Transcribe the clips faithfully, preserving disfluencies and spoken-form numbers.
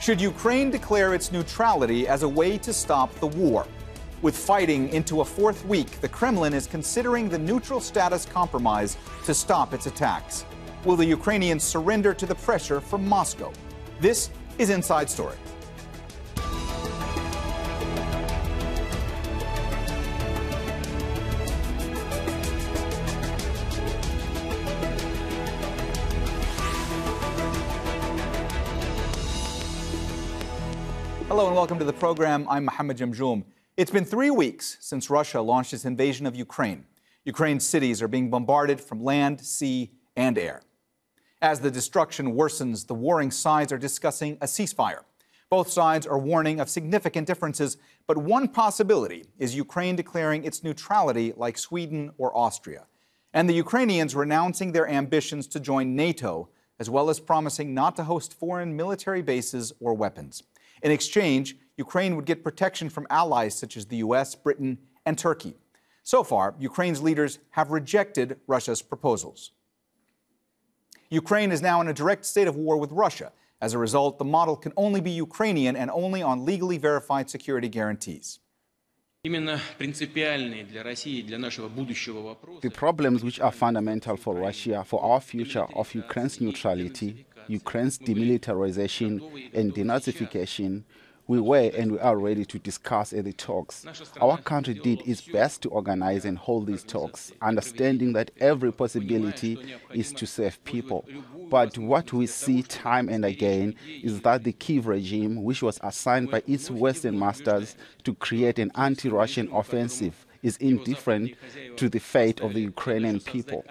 Should Ukraine declare its neutrality as a way to stop the war? With fighting into a fourth week, the Kremlin is considering the neutral status compromise to stop its attacks. Will the Ukrainians surrender to the pressure from Moscow? This is Inside Story. Hello and welcome to the program. I'm Mohammed Jamjoom. It's been three weeks since Russia launched its invasion of Ukraine. Ukraine's cities are being bombarded from land, sea, and air. As the destruction worsens, the warring sides are discussing a ceasefire. Both sides are warning of significant differences, but one possibility is Ukraine declaring its neutrality like Sweden or Austria, and the Ukrainians renouncing their ambitions to join NATO, as well as promising not to host foreign military bases or weapons. In exchange, Ukraine would get protection from allies such as the U S, Britain, and Turkey. So far, Ukraine's leaders have rejected Russia's proposals. Ukraine is now in a direct state of war with Russia. As a result, the model can only be Ukrainian and only on legally verified security guarantees. The problems which are fundamental for Russia, for our future, of Ukraine's neutrality, Ukraine's demilitarization and denazification, we were and we are ready to discuss at the talks. Our country did its best to organize and hold these talks, understanding that every possibility is to save people. But what we see time and again is that the Kiev regime, which was assigned by its Western masters to create an anti-Russian offensive, is indifferent to the fate of the Ukrainian people.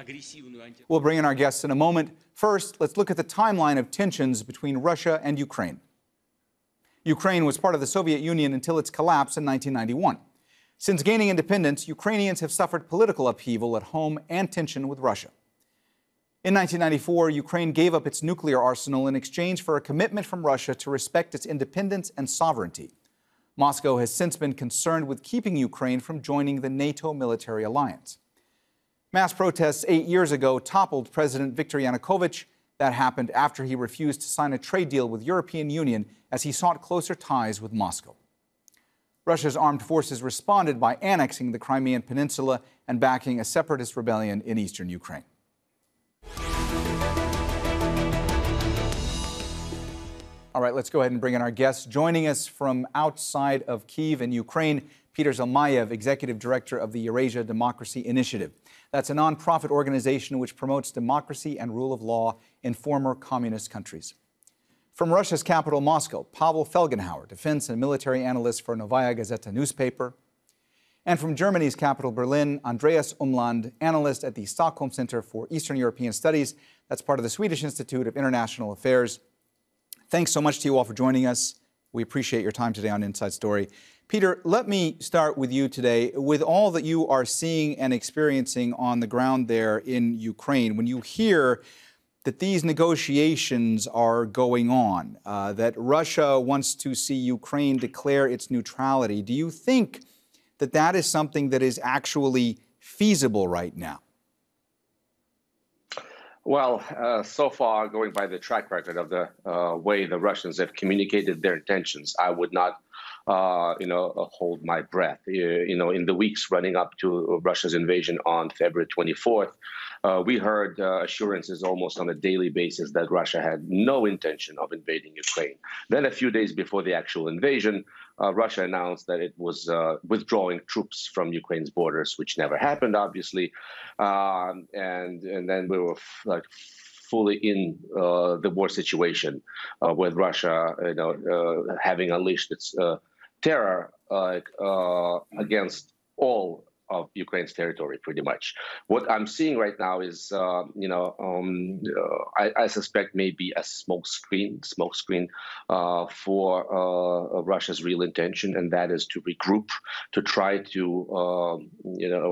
We'll bring in our guests in a moment. First, let's look at the timeline of tensions between Russia and Ukraine. Ukraine was part of the Soviet Union until its collapse in nineteen ninety-one. Since gaining independence, Ukrainians have suffered political upheaval at home and tension with Russia. In nineteen ninety-four, Ukraine gave up its nuclear arsenal in exchange for a commitment from Russia to respect its independence and sovereignty. Moscow has since been concerned with keeping Ukraine from joining the NATO military alliance. Mass protests eight years ago toppled President Viktor Yanukovych. That happened after he refused to sign a trade deal with the European Union as he sought closer ties with Moscow. Russia's armed forces responded by annexing the Crimean Peninsula and backing a separatist rebellion in eastern Ukraine. All right, let's go ahead and bring in our guests. Joining us from outside of Kyiv in Ukraine, Peter Zalmayev, Executive Director of the Eurasia Democracy Initiative. That's a nonprofit organization which promotes democracy and rule of law in former communist countries. From Russia's capital, Moscow, Pavel Felgenhauer, defense and military analyst for Novaya Gazeta newspaper. And from Germany's capital, Berlin, Andreas Umland, analyst at the Stockholm Centre for Eastern European Studies. That's part of the Swedish Institute of International Affairs. Thanks so much to you all for joining us. We appreciate your time today on Inside Story. Peter, let me start with you today. With all that you are seeing and experiencing on the ground there in Ukraine, when you hear that these negotiations are going on, uh, that Russia wants to see Ukraine declare its neutrality, do you think that that is something that is actually feasible right now? Well, uh, so far, going by the track record of the uh, way the Russians have communicated their intentions, I would not Uh, you know, uh, hold my breath. Uh, you know, in the weeks running up to Russia's invasion on February twenty-fourth, uh, we heard uh, assurances almost on a daily basis that Russia had no intention of invading Ukraine. Then a few days before the actual invasion, uh, Russia announced that it was uh, withdrawing troops from Ukraine's borders, which never happened, obviously. Um, and, and then we were f like... fully in uh, the war situation uh, with Russia, you know, uh, having unleashed its uh, terror uh, uh, against all of Ukraine's territory, pretty much. What I'm seeing right now is, uh, you know, um, uh, I, I suspect maybe a smoke screen, smoke screen uh, for uh, Russia's real intention, and that is to regroup, to try to, uh, you know,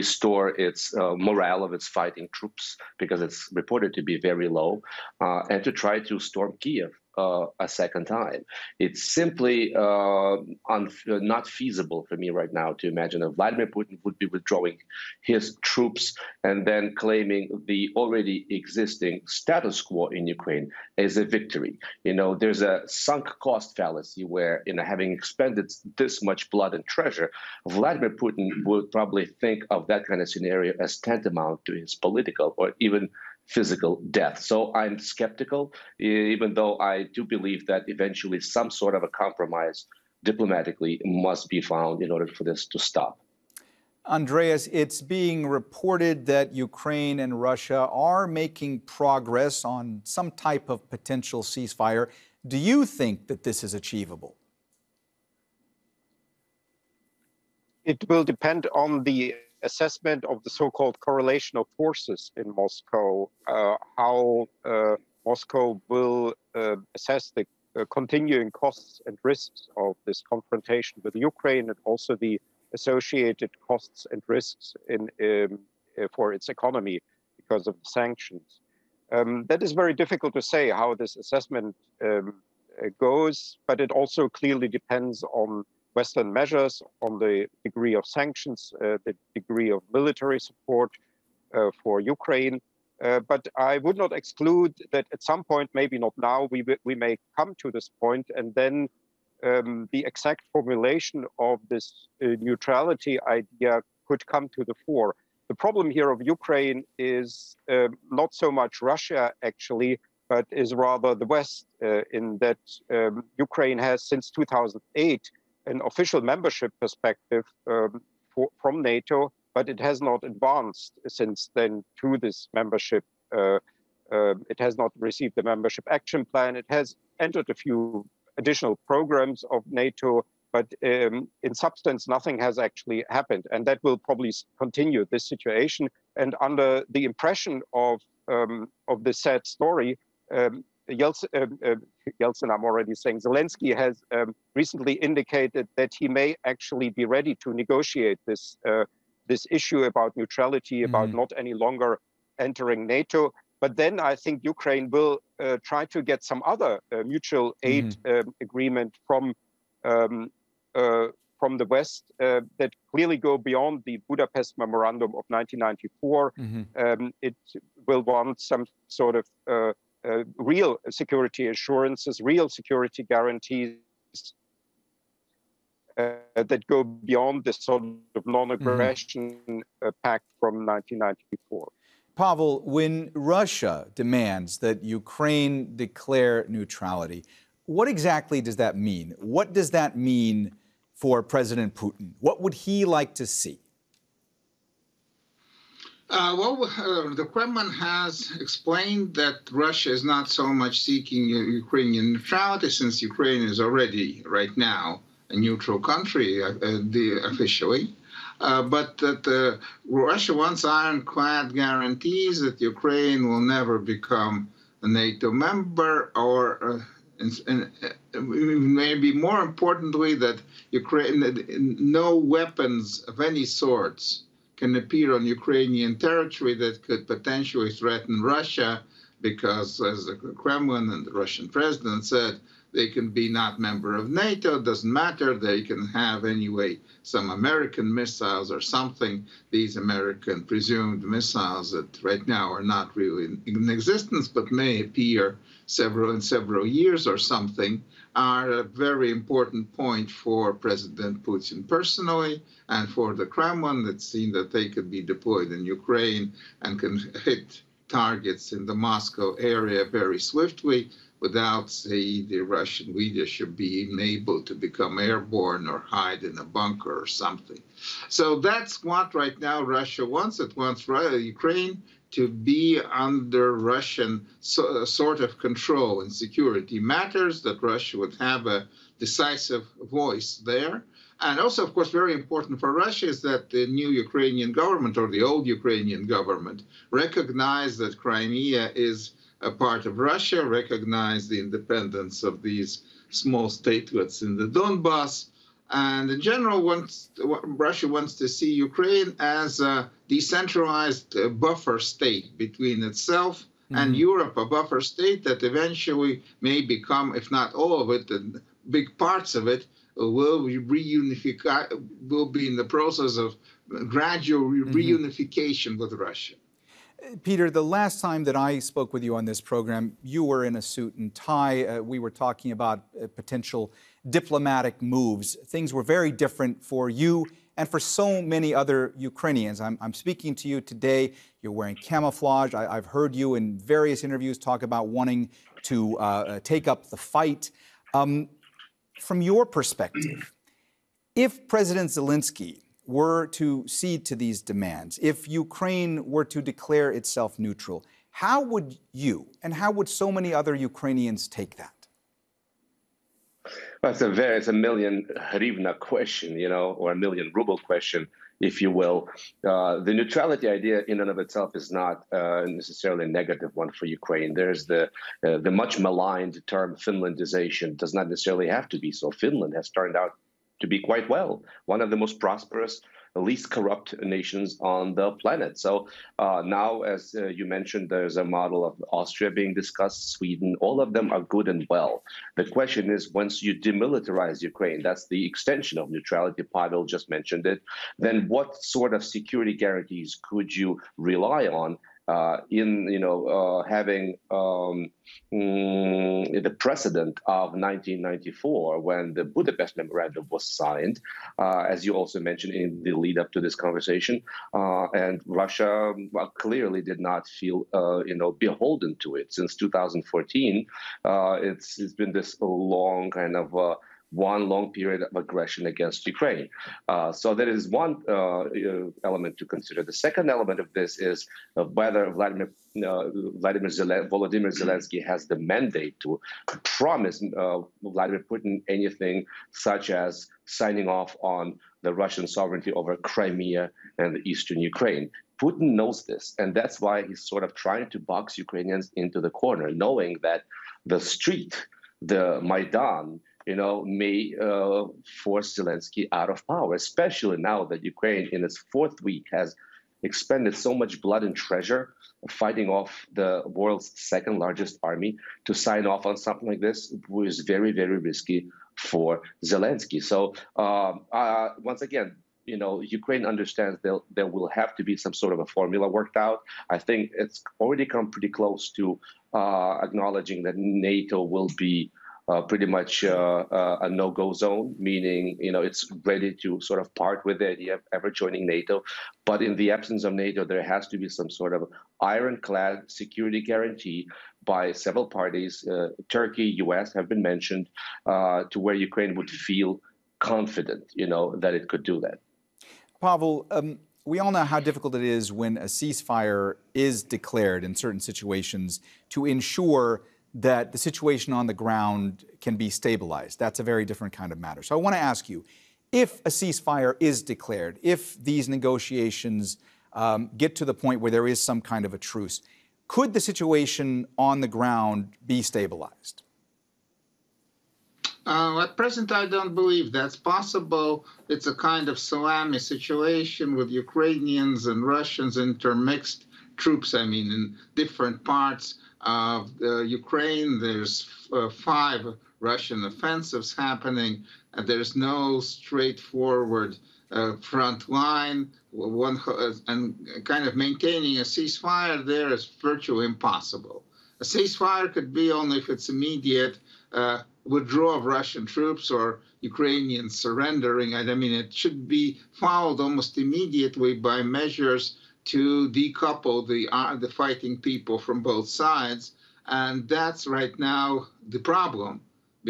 restore its uh, morale of its fighting troops, because it's reported to be very low, uh, and to try to storm Kiev. uh, a second time. It's simply uh, not feasible for me right now to imagine that Vladimir Putin would be withdrawing his troops and then claiming the already existing status quo in Ukraine as a victory. You know, there's a sunk cost fallacy where, you know, having expended this much blood and treasure, Vladimir Putin would probably think of that kind of scenario as tantamount to his political or even physical death. So I'm skeptical, even though I do believe that eventually some sort of a compromise diplomatically must be found in order for this to stop. Andreas, it's being reported that Ukraine and Russia are making progress on some type of potential ceasefire. Do you think that this is achievable? It will depend on the assessment of the so-called correlation of forces in Moscow, uh, how uh, Moscow will uh, assess the uh, continuing costs and risks of this confrontation with Ukraine, and also the associated costs and risks in, um, for its economy because of the sanctions. Um, that is very difficult to say how this assessment um, goes, but it also clearly depends on Western measures, on the degree of sanctions, uh, the degree of military support uh, for Ukraine. Uh, but I would not exclude that at some point, maybe not now, we, we may come to this point, and then um, the exact formulation of this uh, neutrality idea could come to the fore. The problem here of Ukraine is uh, not so much Russia, actually, but is rather the West, uh, in that um, Ukraine has, since two thousand eight, an official membership perspective um, for, from NATO, but it has not advanced since then to this membership. Uh, uh, it has not received the membership action plan. It has entered a few additional programs of NATO, but um, in substance, nothing has actually happened. And that will probably continue, this situation. And under the impression of, um, of this sad story, um, Yeltsin, um, uh, Yeltsin, I'm already saying, Zelensky has um, recently indicated that he may actually be ready to negotiate this, uh, this issue about neutrality, mm-hmm. about not any longer entering NATO. But then I think Ukraine will uh, try to get some other uh, mutual aid mm-hmm. um, agreement from, um, uh, from the West uh, that clearly go beyond the Budapest Memorandum of nineteen ninety-four. Mm-hmm. um, it will want some sort of uh, Uh, real security assurances, real security guarantees uh, that go beyond this sort of non-aggression mm-hmm. uh, pact from nineteen ninety-four. Pavel, when Russia demands that Ukraine declare neutrality, what exactly does that mean? What does that mean for President Putin? What would he like to see? Uh, well, uh, the Kremlin has explained that Russia is not so much seeking Ukrainian neutrality, since Ukraine is already, right now, a neutral country uh, the, officially, uh, but that uh, Russia wants ironclad guarantees that Ukraine will never become a NATO member, or uh, and, and maybe more importantly, that Ukraine, that no weapons of any sorts can appear on Ukrainian territory that could potentially threaten Russia, because, as the Kremlin and the Russian president said, they can be not member of NATO, it doesn't matter, they can have anyway some American missiles or something, these American presumed missiles that right now are not really in existence, but may appear several in several years or something, are a very important point for President Putin personally, and for the Kremlin. It's seen that they could be deployed in Ukraine and can hit targets in the Moscow area very swiftly, without, say, the Russian leadership being able to become airborne or hide in a bunker or something. So that's what right now Russia wants. It wants Ukraine to be under Russian so, sort of control in security matters, that Russia would have a decisive voice there. And also, of course, very important for Russia is that the new Ukrainian government, or the old Ukrainian government, recognize that Crimea is a part of Russia, recognize the independence of these small statelets in the Donbass, and in general, wants, Russia wants to see Ukraine as a decentralized buffer state between itself Mm-hmm. And Europe, a buffer state that eventually may become, if not all of it, the big parts of it, will reunify, will be in the process of gradual mm-hmm. reunification with Russia. Peter, the last time that I spoke with you on this program, you were in a suit and tie. Uh, we were talking about uh, potential diplomatic moves. Things were very different for you and for so many other Ukrainians. I'm, I'm speaking to you today. You're wearing camouflage. I, I've heard you in various interviews talk about wanting to uh, take up the fight. Um, from your perspective, if President Zelensky were to cede to these demands, if Ukraine were to declare itself neutral, how would you and how would so many other Ukrainians take that? That's a very, it's a million hryvnia question, you know, or a million ruble question, if you will. Uh, the neutrality idea in and of itself is not uh, necessarily a negative one for Ukraine. There's the uh, the much maligned term Finlandization does not necessarily have to be. So Finland has turned out to be quite well, one of the most prosperous, least corrupt nations on the planet. So uh, now, as uh, you mentioned, there's a model of Austria being discussed, Sweden, all of them are good and well. The question is, once you demilitarize Ukraine, that's the extension of neutrality, Pavel just mentioned it, then what sort of security guarantees could you rely on Uh, in, you know, uh, having um, mm, the precedent of nineteen ninety-four, when the Budapest Memorandum was signed, uh, as you also mentioned in the lead up to this conversation, uh, and Russia well, clearly did not feel, uh, you know, beholden to it. Since two thousand fourteen, uh, it's, it's been this long kind of uh, one long period of aggression against Ukraine. Uh, so there is one uh, element to consider. The second element of this is whether Vladimir, uh, Vladimir Zelensky, Volodymyr Zelensky has the mandate to promise uh, Vladimir Putin anything such as signing off on the Russian sovereignty over Crimea and the eastern Ukraine. Putin knows this, and that's why he's sort of trying to box Ukrainians into the corner, knowing that the street, the Maidan, you know, may uh, force Zelensky out of power, especially now that Ukraine in its fourth week has expended so much blood and treasure fighting off the world's second largest army. To sign off on something like this was very, very risky for Zelensky. So uh, uh, once again, you know, Ukraine understands there there will have to be some sort of a formula worked out. I think it's already come pretty close to uh, acknowledging that NATO will be Uh, pretty much uh, uh, a no-go zone, meaning, you know, it's ready to sort of part with the idea of ever joining NATO. But in the absence of NATO, there has to be some sort of ironclad security guarantee by several parties. Uh, Turkey, U S have been mentioned, uh, to where Ukraine would feel confident, you know, that it could do that. Pavel, um, we all know how difficult it is when a ceasefire is declared in certain situations to ensure that the situation on the ground can be stabilized. That's a very different kind of matter. So I want to ask you, if a ceasefire is declared, if these negotiations um, get to the point where there is some kind of a truce, could the situation on the ground be stabilized? Uh, at present, I don't believe that's possible. It's a kind of salami situation with Ukrainians and Russians intermixed troops, I mean, in different parts of uh, Ukraine. There's uh, five Russian offensives happening, and there's no straightforward uh, front line. One, uh, and kind of maintaining a ceasefire there is virtually impossible. A ceasefire could be only if it's immediate uh, withdrawal of Russian troops or Ukrainians surrendering. I mean, it should be followed almost immediately by measures to decouple the, uh, the fighting people from both sides. And that's right now the problem,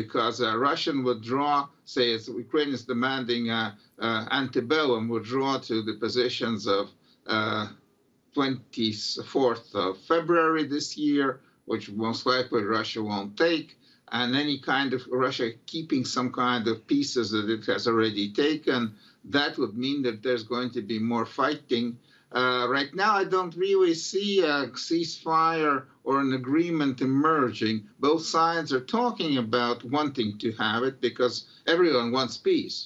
because uh, Russian withdrawal, say, as Ukraine is demanding uh, uh, antebellum withdrawal to the positions of uh, twenty-fourth of February this year, which most likely Russia won't take, and any kind of Russia keeping some kind of pieces that it has already taken. That would mean that there's going to be more fighting. Uh, right now, I don't really see a ceasefire or an agreement emerging. Both sides are talking about wanting to have it because everyone wants peace.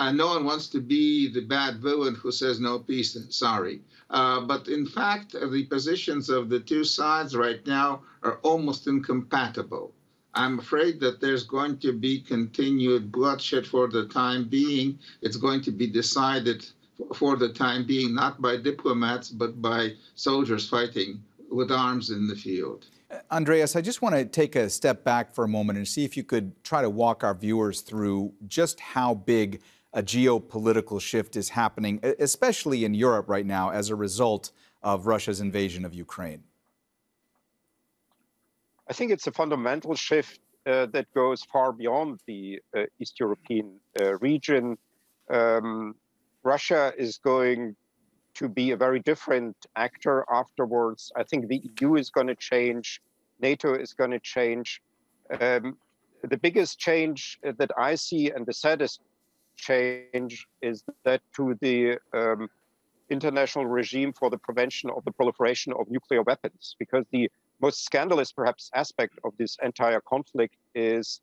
Uh, no one wants to be the bad villain who says no peace, sorry. Uh, but in fact, the positions of the two sides right now are almost incompatible. I'm afraid that there's going to be continued bloodshed for the time being. It's going to be decided for the time being, not by diplomats, but by soldiers fighting with arms in the field. Andreas, I just want to take a step back for a moment and see if you could try to walk our viewers through just how big a geopolitical shift is happening, especially in Europe right now, as a result of Russia's invasion of Ukraine. I think it's a fundamental shift uh, that goes far beyond the uh, East European uh, region. Um, Russia is going to be a very different actor afterwards. I think the E U is going to change. NATO is going to change. Um, the biggest change that I see, and the saddest change, is that to the um, international regime for the prevention of the proliferation of nuclear weapons, because the most scandalous, perhaps, aspect of this entire conflict is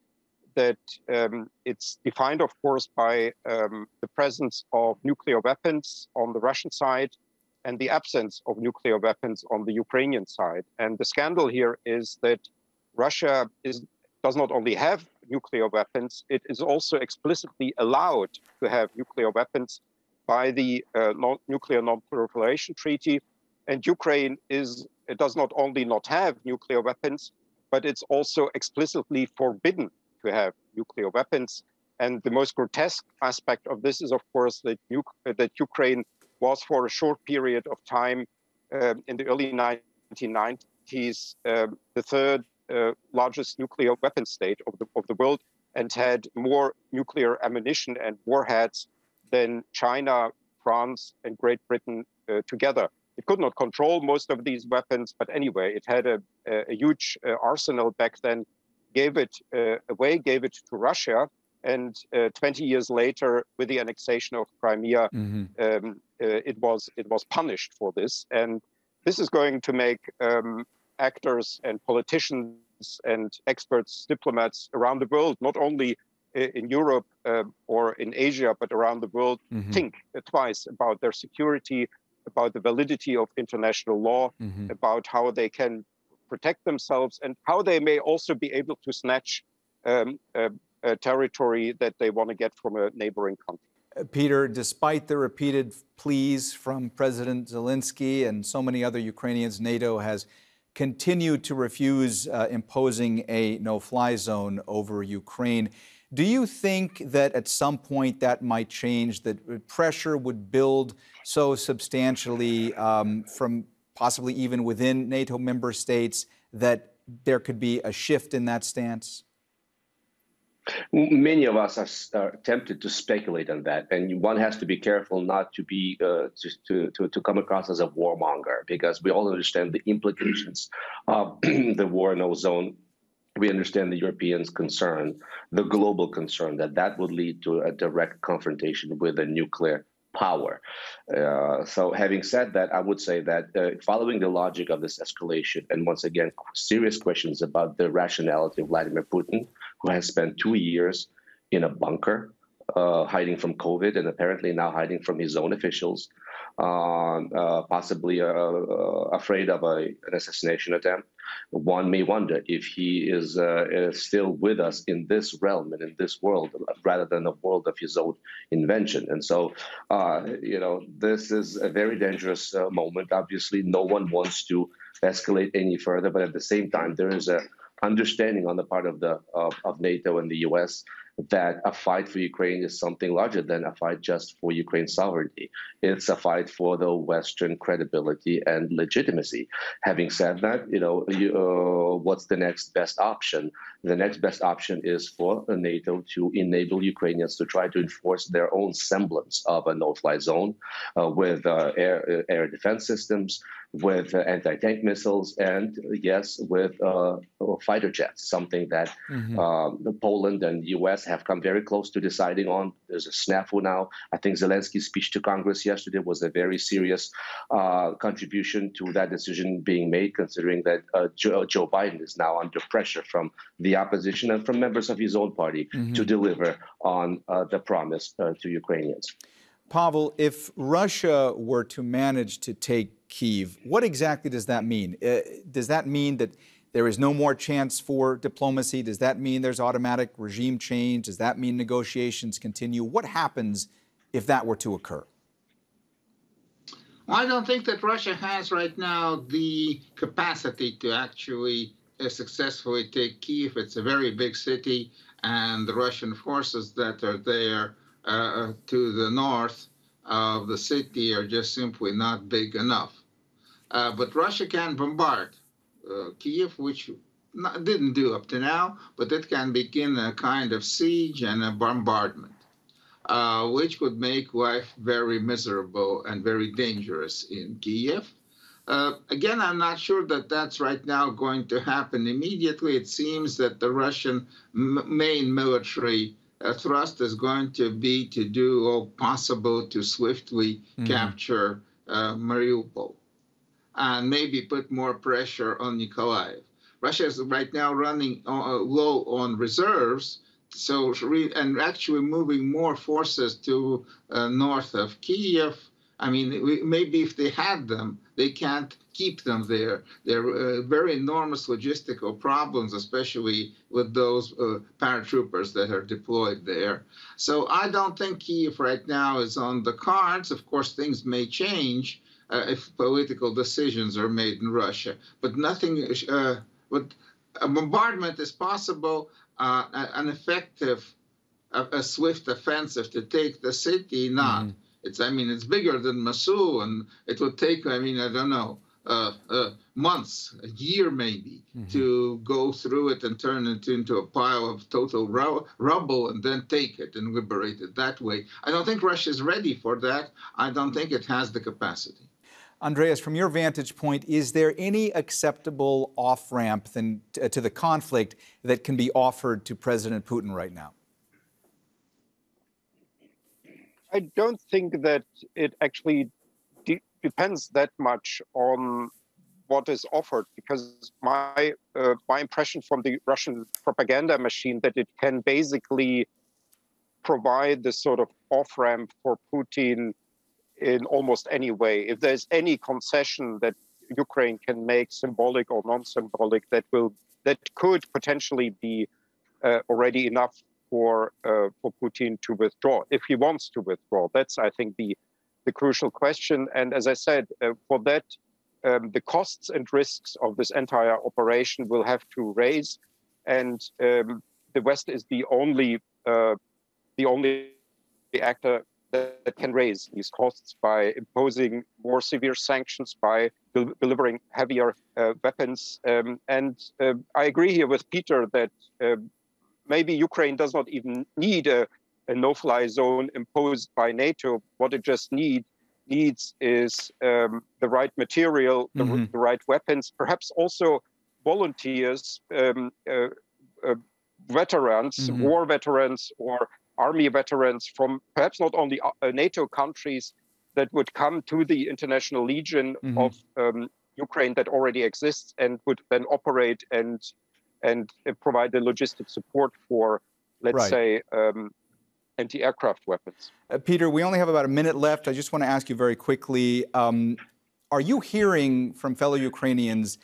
that um, it's defined, of course, by um, the presence of nuclear weapons on the Russian side and the absence of nuclear weapons on the Ukrainian side. And the scandal here is that Russia is, does not only have nuclear weapons, it is also explicitly allowed to have nuclear weapons by the uh, non Nuclear Non-Proliferation Treaty. And Ukraine is, it does not only not have nuclear weapons, but it's also explicitly forbidden to have nuclear weapons. And the most grotesque aspect of this is, of course, that, U that Ukraine was for a short period of time um, in the early nineteen nineties, um, the third uh, largest nuclear weapon state of the, of the world, and had more nuclear ammunition and warheads than China, France, and Great Britain uh, together. It could not control most of these weapons, but anyway, it had a, a huge uh, arsenal back then, gave it uh, away, gave it to Russia, and uh, twenty years later, with the annexation of Crimea, mm-hmm. um, uh, it was it was punished for this. And this is going to make um, actors and politicians and experts, diplomats around the world, not only in Europe uh, or in Asia, but around the world, mm-hmm. think twice about their security, about the validity of international law, mm-hmm. about how they can protect themselves, and how they may also be able to snatch um, a, a territory that they want to get from a neighboring country. Peter, despite the repeated pleas from President Zelensky and so many other Ukrainians, NATO has continued to refuse uh, imposing a no-fly zone over Ukraine. Do you think that at some point that might change, that pressure would build so substantially um, from possibly even within NATO member states that there could be a shift in that stance? Many of us are, are tempted to speculate on that, and one has to be careful not to be uh, to, to to come across as a warmonger, because we all understand the implications of the war no zone. We understand the Europeans' concern, the global concern, that that would lead to a direct confrontation with a nuclear power. Uh, so having said that, I would say that uh, following the logic of this escalation, and once again, serious questions about the rationality of Vladimir Putin, who has spent two years in a bunker, uh, hiding from COVID, and apparently now hiding from his own officials, uh, uh, possibly uh, uh, afraid of a, an assassination attempt. One may wonder if he is, uh, is still with us in this realm and in this world, rather than a world of his own invention. And so, uh, you know, this is a very dangerous uh, moment. Obviously, no one wants to escalate any further, but at the same time, there is an understanding on the part of the of, of NATO and the U S that a fight for Ukraine is something larger than a fight just for Ukraine's sovereignty. It's a fight for the Western credibility and legitimacy. Having said that, you know, you, uh, what's the next best option? The next best option is for NATO to enable Ukrainians to try to enforce their own semblance of a no-fly zone uh, with uh, air, air defense systems, with uh, anti-tank missiles, and, yes, with uh, fighter jets, something that mm-hmm. uh, Poland and the U S have come very close to deciding on. There's a snafu now. I think Zelensky's speech to Congress yesterday was a very serious uh, contribution to that decision being made, considering that uh, Joe, Joe Biden is now under pressure from the opposition and from members of his own party mm-hmm. to deliver on uh, the promise uh, to Ukrainians. Pavel, if Russia were to manage to take Kyiv, what exactly does that mean? Uh, does that mean that there is no more chance for diplomacy? Does that mean there's automatic regime change? Does that mean negotiations continue? What happens if that were to occur? I don't think that Russia has right now the capacity to actually successfully take Kyiv. It's a very big city, and the Russian forces that are there uh, to the north of the city are just simply not big enough. Uh, but Russia can bombard uh, Kyiv, which not, didn't do up to now, but it can begin a kind of siege and a bombardment, uh, which would make life very miserable and very dangerous in Kyiv. Uh, again, I'm not sure that that's right now going to happen immediately. It seems that the Russian m main military uh, thrust is going to be to do all possible to swiftly mm. capture uh, Mariupol and maybe put more pressure on Nikolaev. Russia is right now running uh, low on reserves, so re and actually moving more forces to uh, north of Kyiv. I mean, maybe if they had them, they can't keep them there. There are uh, very enormous logistical problems, especially with those uh, paratroopers that are deployed there. So I don't think Kyiv right now is on the cards. Of course, things may change uh, if political decisions are made in Russia. But nothing, uh, but a bombardment is possible, uh, an effective, a, a swift offensive to take the city, not. Mm-hmm. It's, I mean, it's bigger than Mosul, and it would take, I mean, I don't know, uh, uh, months, a year maybe, mm-hmm. to go through it and turn it into a pile of total ru rubble and then take it and liberate it that way. I don't think Russia is ready for that. I don't think it has the capacity. Andreas, from your vantage point, is there any acceptable off-ramp to the conflict that can be offered to President Putin right now? I don't think that it actually de depends that much on what is offered, because my uh, my impression from the Russian propaganda machine that it can basically provide this sort of off-ramp for Putin in almost any way. If there's any concession that Ukraine can make, symbolic or non-symbolic, that will that could potentially be uh, already enough for uh, for Putin to withdraw, if he wants to withdraw. That's, I think, the the crucial question. And as I said, uh, for that, um, the costs and risks of this entire operation will have to raise. And um, the West is the only uh, the only actor that, that can raise these costs by imposing more severe sanctions, by del delivering heavier uh, weapons. Um, and uh, I agree here with Peter that. Um, Maybe Ukraine does not even need a, a no-fly zone imposed by NATO. What it just need, needs is um, the right material, the, mm-hmm. the right weapons, perhaps also volunteers, um, uh, uh, veterans, mm-hmm. war veterans or army veterans from perhaps not only uh, NATO countries that would come to the International Legion mm-hmm. of um, Ukraine that already exists and would then operate and and provide the logistic support for, let's right. say, um, anti-aircraft weapons. Uh, Peter, we only have about a minute left. I just want to ask you very quickly, um, are you hearing from fellow Ukrainians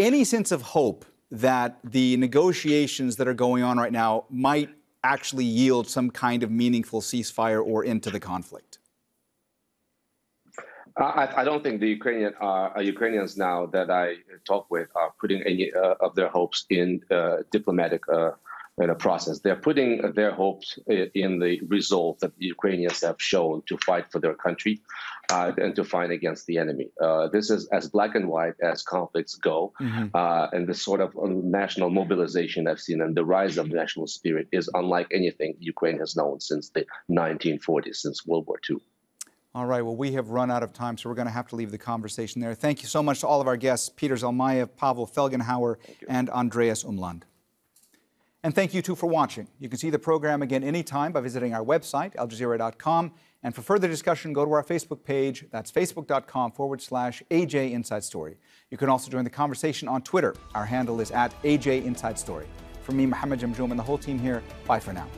any sense of hope that the negotiations that are going on right now might actually yield some kind of meaningful ceasefire or end to the conflict? I, I don't think the Ukrainian, uh, Ukrainians now that I talk with are putting any uh, of their hopes in uh, diplomatic uh, in a process. They're putting their hopes in the resolve that the Ukrainians have shown to fight for their country uh, and to fight against the enemy. Uh, this is as black and white as conflicts go. Mm-hmm. uh, and the sort of national mobilization I've seen and the rise of national spirit is unlike anything Ukraine has known since the nineteen forties, since World War Two. All right, well, we have run out of time, so we're going to have to leave the conversation there. Thank you so much to all of our guests, Peter Zalmayev, Pavel Felgenhauer, and Andreas Umland. And thank you, too, for watching. You can see the program again anytime by visiting our website, al jazeera dot com. And for further discussion, go to our Facebook page. That's facebook.com forward slash AJ Inside Story. You can also join the conversation on Twitter. Our handle is at A J Inside Story. From me, Mohammed Jamjoom, and the whole team here, bye for now.